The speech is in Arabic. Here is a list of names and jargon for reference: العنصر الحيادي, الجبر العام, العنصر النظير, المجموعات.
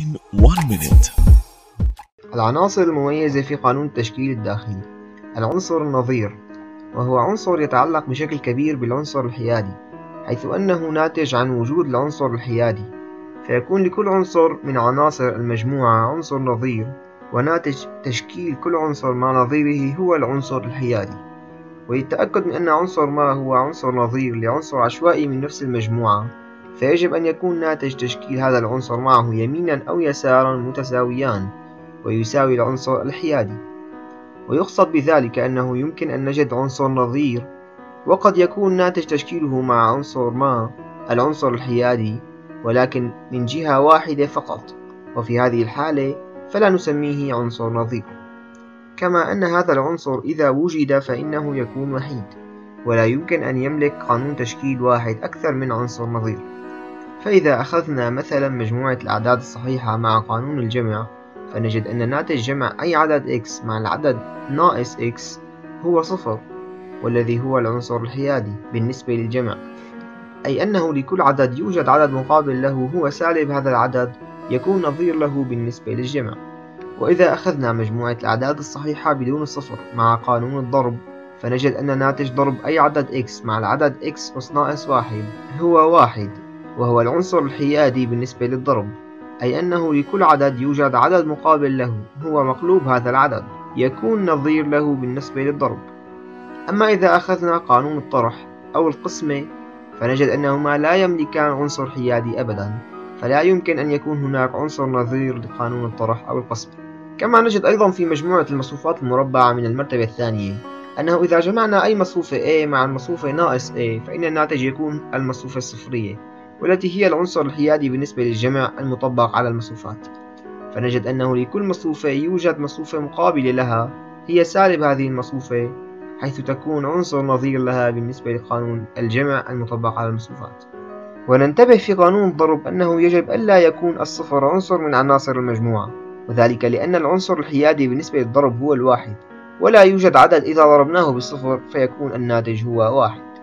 in 1 minute. العناصر المميزة في قانون التشكيل الداخلي. العنصر النظير، وهو عنصر يتعلق بشكل كبير بالعنصر الحيادي، حيث أنه ناتج عن وجود العنصر الحيادي، فيكون لكل عنصر من عناصر المجموعة عنصر نظير، وناتج تشكيل كل عنصر مع نظيره هو العنصر الحيادي. وللتأكد من أن عنصر ما هو عنصر نظير لعنصر عشوائي من نفس المجموعة، فيجب أن يكون ناتج تشكيل هذا العنصر معه يمينا أو يسارا متساويان، ويساوي العنصر الحيادي. ويقصد بذلك أنه يمكن أن نجد عنصر نظير وقد يكون ناتج تشكيله مع عنصر ما العنصر الحيادي، ولكن من جهة واحدة فقط، وفي هذه الحالة فلا نسميه عنصر نظير. كما أن هذا العنصر إذا وجد فإنه يكون وحيد، ولا يمكن أن يملك قانون تشكيل واحد أكثر من عنصر نظير. فإذا أخذنا مثلا مجموعة الأعداد الصحيحة مع قانون الجمع، فنجد أن ناتج جمع أي عدد x مع العدد ناقص x هو صفر، والذي هو العنصر الحيادي بالنسبة للجمع، أي أنه لكل عدد يوجد عدد مقابل له هو سالب هذا العدد يكون نظير له بالنسبة للجمع. وإذا أخذنا مجموعة الأعداد الصحيحة بدون الصفر مع قانون الضرب، فنجد أن ناتج ضرب أي عدد x مع العدد x أس ناقص واحد هو واحد، وهو العنصر الحيادي بالنسبة للضرب، أي أنه لكل عدد يوجد عدد مقابل له هو مقلوب هذا العدد يكون نظير له بالنسبة للضرب. أما إذا أخذنا قانون الطرح أو القسمة، فنجد أنهما لا يملكان عنصر حيادي أبدا، فلا يمكن أن يكون هناك عنصر نظير لقانون الطرح أو القسمة. كما نجد أيضا في مجموعة المصفوفات المربعة من المرتبة الثانية أنه إذا جمعنا أي مصفوفة A مع المصفوفة ناقص A، فإن الناتج يكون المصفوفة الصفرية، والتي هي العنصر الحيادي بالنسبة للجمع المطبق على المصفوفات. فنجد أنه لكل مصفوفة يوجد مصفوفة مقابلة لها هي سالب هذه المصفوفة، حيث تكون عنصر نظير لها بالنسبة لقانون الجمع المطبق على المصفوفات. وننتبه في قانون الضرب أنه يجب ألا يكون الصفر عنصر من عناصر المجموعة، وذلك لأن العنصر الحيادي بالنسبة للضرب هو الواحد، ولا يوجد عدد إذا ضربناه بالصفر فيكون الناتج هو واحد.